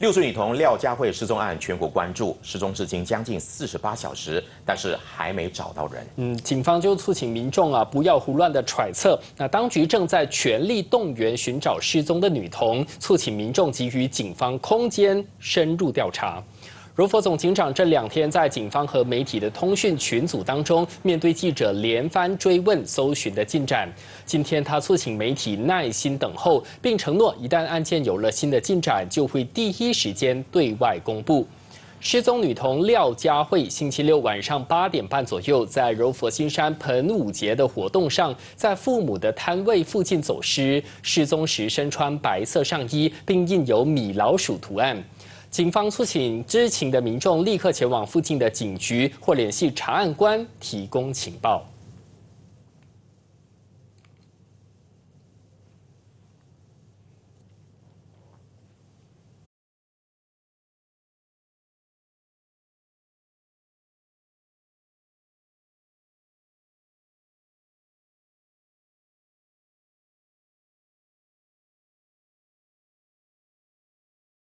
6岁女童廖家慧失踪案全国关注，失踪至今将近48小时，但是还没找到人。警方就促请民众不要胡乱的揣测。那当局正在全力动员寻找失踪的女童，促请民众给予警方空间深入调查。 柔佛总警长这2天在警方和媒体的通讯群组当中，面对记者连番追问搜寻的进展。今天他促请媒体耐心等候，并承诺一旦案件有了新的进展，就会第一时间对外公布。失踪女童廖家慧，星期六晚上8点半左右，在柔佛新山盆舞节的活动上，在父母的摊位附近走失。失踪时身穿白色上衣，并印有米老鼠图案。 警方促请知情的民众立刻前往附近的警局或联系查案官提供情报。